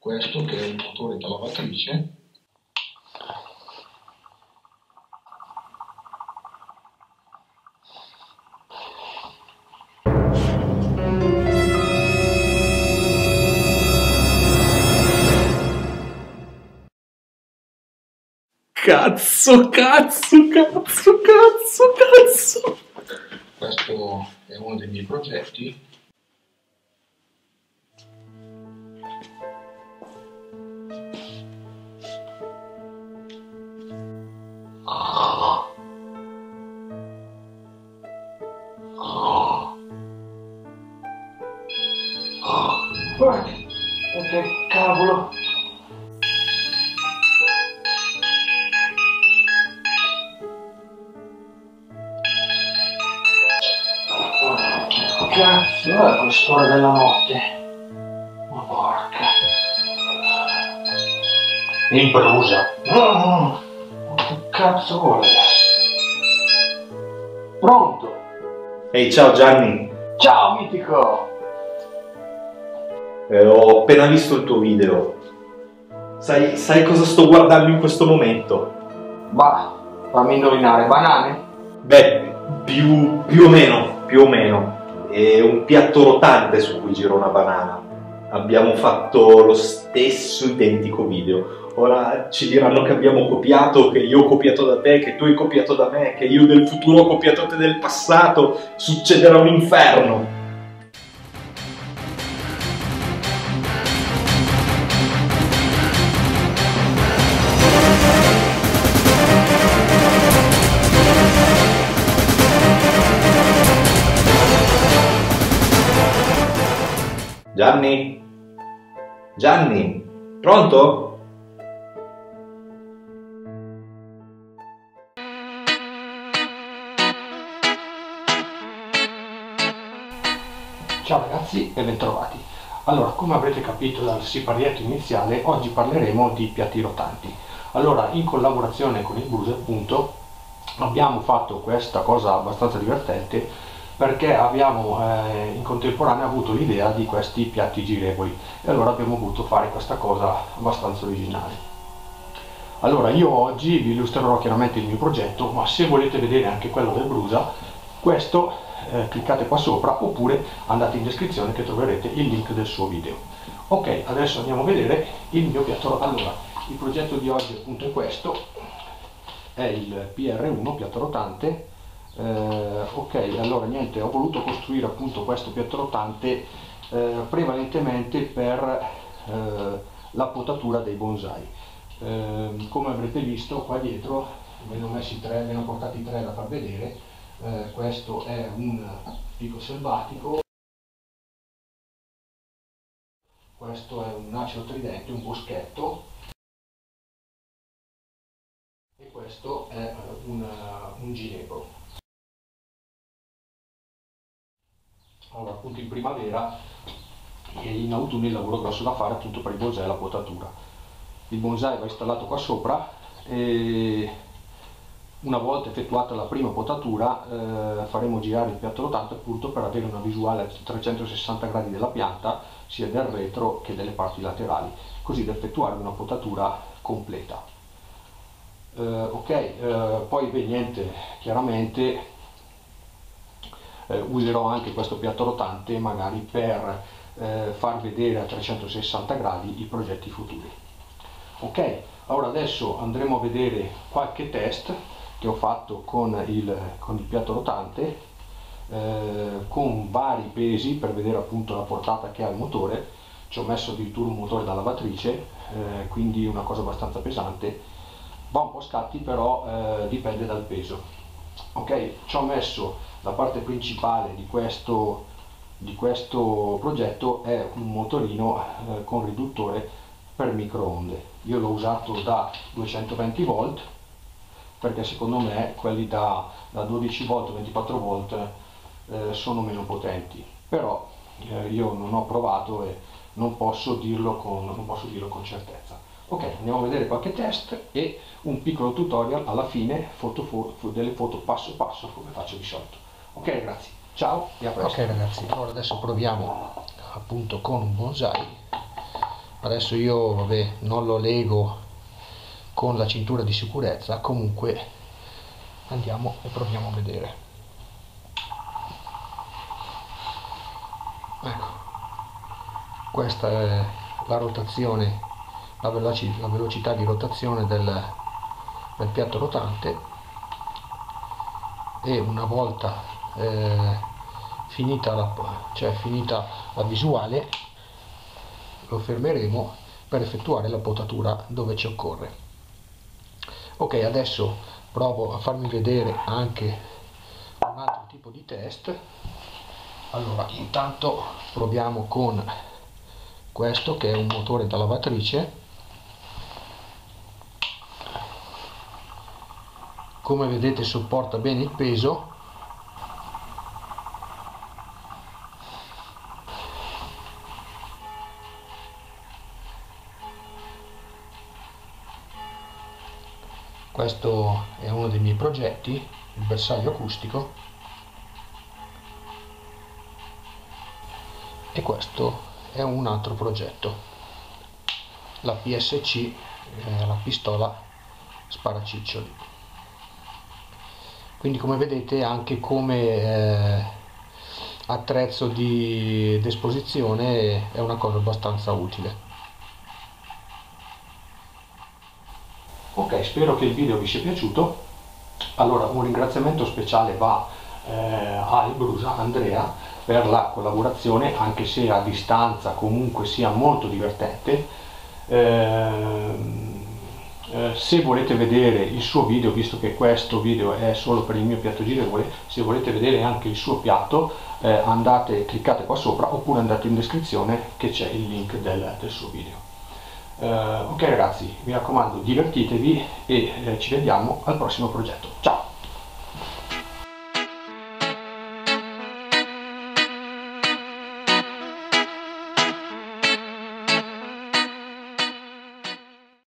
questo che è un motore da lavatrice, cazzo. Questo è uno dei miei progetti. Guarda, che cavolo. Cazzo, è quest'ora della notte. Ma porca. In Brusa. Che cazzo vuole? Pronto? Ehi, ciao Gianni. Ciao mitico. Ho appena visto il tuo video. Sai cosa sto guardando in questo momento? Bah, fammi indovinare, banane? Beh, più o meno. È un piatto rotante su cui gira una banana. Abbiamo fatto lo stesso identico video. Ora ci diranno che abbiamo copiato, che io ho copiato da te, che tu hai copiato da me, che io del futuro ho copiato te del passato. Succederà un inferno. Gianni, pronto? Ciao ragazzi e bentrovati. Allora, come avrete capito dal siparietto iniziale, oggi parleremo di piatti rotanti. Allora, in collaborazione con il Brusa, appunto, abbiamo fatto questa cosa abbastanza divertente, perché abbiamo in contemporanea avuto l'idea di questi piatti girevoli e allora abbiamo voluto fare questa cosa abbastanza originale. Allora, io oggi vi illustrerò chiaramente il mio progetto, ma se volete vedere anche quello del Brusa, questo cliccate qua sopra oppure andate in descrizione che troverete il link del suo video. Ok, adesso andiamo a vedere il mio piatto rotante. Allora, il progetto di oggi appunto è questo, è il PR1 piatto rotante. Ok, allora niente, ho voluto costruire appunto questo piatto rotante prevalentemente per la potatura dei bonsai. Come avrete visto qua dietro ve ne ho messi tre, ve ne ho portati tre da far vedere. Questo è un fico selvatico, questo è un acero tridente, un boschetto, e questo è un ginepro. Allora, appunto in primavera e in autunno il lavoro grosso da fare appunto per il bonsai è la potatura. Il bonsai va installato qua sopra e una volta effettuata la prima potatura faremo girare il piatto rotante appunto per avere una visuale a 360 gradi della pianta, sia del retro che delle parti laterali, così da effettuare una potatura completa. Poi beh, niente, chiaramente userò anche questo piatto rotante magari per far vedere a 360 gradi i progetti futuri. Ok, allora adesso andremo a vedere qualche test che ho fatto con il piatto rotante, con vari pesi per vedere appunto la portata che ha il motore. Ci ho messo addirittura un motore da lavatrice, quindi una cosa abbastanza pesante, va un po' a scatti però dipende dal peso. Ok, ci ho messo la parte principale di questo progetto, è un motorino con riduttore per microonde. Io l'ho usato da 220 volt perché secondo me quelli da 12 volt 24 volt sono meno potenti, però io non ho provato e non posso dirlo con certezza. Ok, andiamo a vedere qualche test e un piccolo tutorial alla fine, delle foto passo passo come faccio di solito. Ok ragazzi, ciao e a presto. Ok ragazzi, allora adesso proviamo appunto con un bonsai adesso io vabbè, non lo lego con la cintura di sicurezza, comunque andiamo e proviamo a vedere. Ecco, questa è la rotazione, la velocità di rotazione del piatto rotante, e una volta finita la visuale lo fermeremo per effettuare la potatura dove ci occorre. Ok, adesso provo a farmi vedere anche un altro tipo di test. Allora, intanto proviamo con questo che è un motore da lavatrice. Come vedete sopporta bene il peso, questo è uno dei miei progetti, il bersaglio acustico, e questo è un altro progetto, la PSC, la pistola sparaciccioli. Quindi come vedete anche come attrezzo di esposizione è una cosa abbastanza utile. Ok, spero che il video vi sia piaciuto. Allora, un ringraziamento speciale va al Brusa, Andrea, per la collaborazione, anche se a distanza comunque sia molto divertente. Se volete vedere il suo video, visto che questo video è solo per il mio piatto girevole, se volete vedere anche il suo piatto, cliccate qua sopra, oppure andate in descrizione che c'è il link del suo video. Ok ragazzi, mi raccomando, divertitevi e ci vediamo al prossimo progetto. Ciao!